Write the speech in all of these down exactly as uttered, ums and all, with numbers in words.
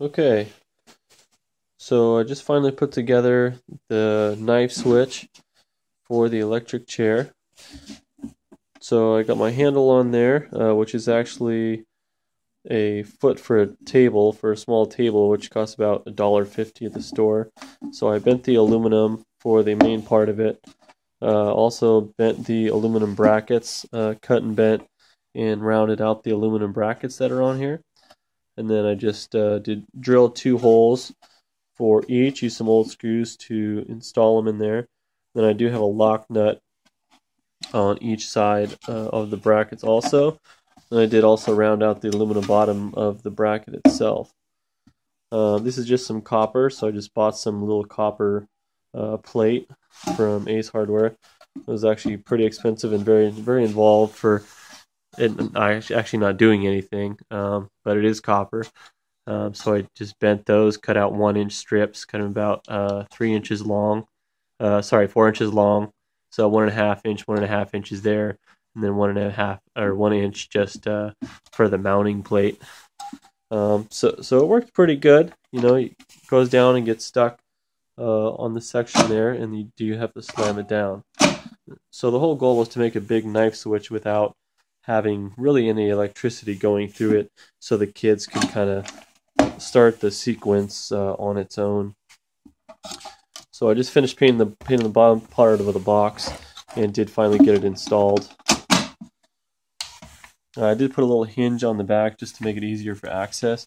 Okay, so I just finally put together the knife switch for the electric chair. So I got my handle on there, uh, which is actually a foot for a table, for a small table, which costs about a dollar fifty at the store. So I bent the aluminum for the main part of it. Uh, also bent the aluminum brackets, uh, cut and bent and rounded out the aluminum brackets that are on here. And then I just uh, did drill two holes for each, use some old screws to install them in there. Then I do have a lock nut on each side uh, of the brackets also. And I did also round out the aluminum bottom of the bracket itself. Uh, this is just some copper, so I just bought some little copper uh, plate from Ace Hardware. It was actually pretty expensive and very, very involved for it, actually not doing anything, um, but it is copper. Um, so I just bent those, cut out one inch strips, kind of about uh, three inches long. Uh, sorry, four inches long. So one and a half inch, one and a half inches there. And then one and a half or one inch just uh, for the mounting plate. Um, so so it worked pretty good. You know, it goes down and gets stuck uh, on the section there, and you do have to slam it down. So the whole goal was to make a big knife switch without having really any electricity going through it, so the kids can kind of start the sequence uh, on its own. So I just finished painting the painting the bottom part of the box, and did finally get it installed. I did put a little hinge on the back just to make it easier for access.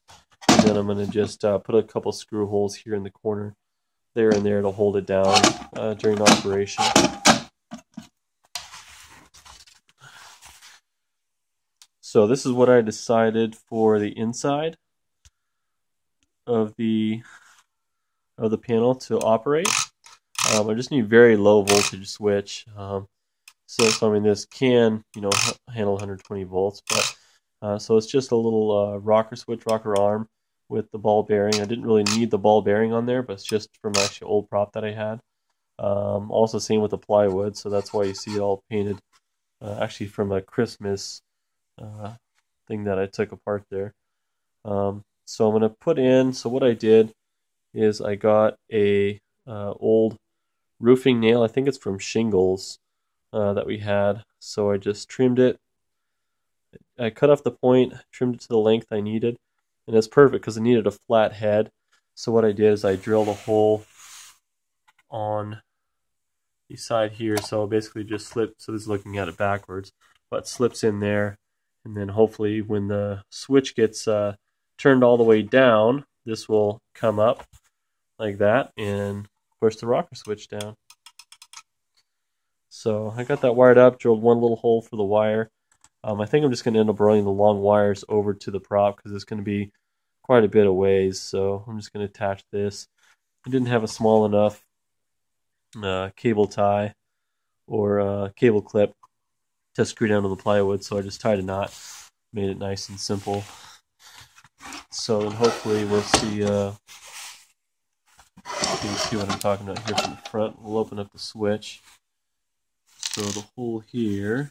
And then I'm going to just uh, put a couple screw holes here in the corner, there and there, to hold it down uh, during operation. So this is what I decided for the inside of the of the panel to operate. Um, I just need very low voltage switch. Um, So, so, I mean, this can, you know, handle one hundred twenty volts, but, uh, so it's just a little uh, rocker switch, rocker arm with the ball bearing. I didn't really need the ball bearing on there, but it's just from my actually old prop that I had. Um, also, same with the plywood, so that's why you see it all painted, uh, actually from a Christmas uh, thing that I took apart there. Um, so I'm going to put in, so what I did is I got a uh, old roofing nail, I think it's from Shingles, Uh, that we had, so I just trimmed it. I cut off the point, trimmed it to the length I needed, and it's perfect because I needed a flat head. So what I did is I drilled a hole on the side here, so basically just slipped, so this is looking at it backwards, but slips in there, and then hopefully when the switch gets uh, turned all the way down, this will come up like that, and push the rocker switch down. So I got that wired up, drilled one little hole for the wire. Um, I think I'm just going to end up running the long wires over to the prop because it's going to be quite a bit of ways. So I'm just going to attach this. I didn't have a small enough uh, cable tie or uh, cable clip to screw down to the plywood, so I just tied a knot, made it nice and simple. So then hopefully we'll see. Uh, you can see what I'm talking about here from the front. We'll open up the switch. So the hole here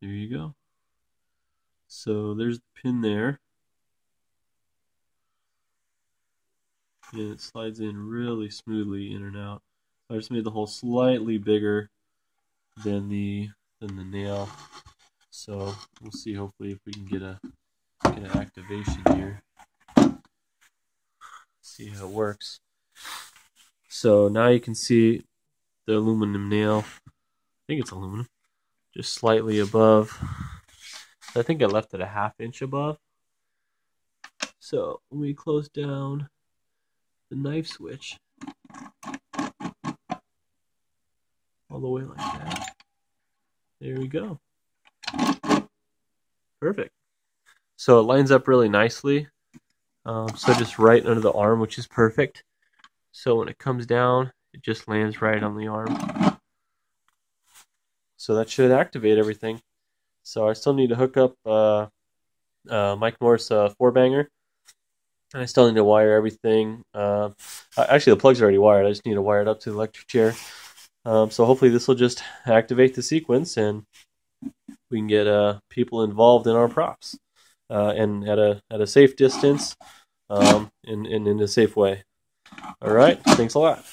there you go. So there's the pin there. And it slides in really smoothly in and out. I just made the hole slightly bigger than the than the nail. So we'll see hopefully if we can get a get an activation here. See how it works. So now you can see the aluminum nail, I think it's aluminum, just slightly above. I think I left it a half inch above. So when we close down the knife switch, all the way like that, there we go. Perfect. So it lines up really nicely. Um, so just right under the arm, which is perfect. So when it comes down, it just lands right on the arm. So that should activate everything. So I still need to hook up uh, uh, Mike Morris uh, four-banger. And I still need to wire everything. Uh, actually, the plug's already wired. I just need to wire it up to the electric chair. Um, so hopefully this will just activate the sequence and we can get uh, people involved in our props uh, and at a at a safe distance um, and, and in a safe way. All right, thanks a lot.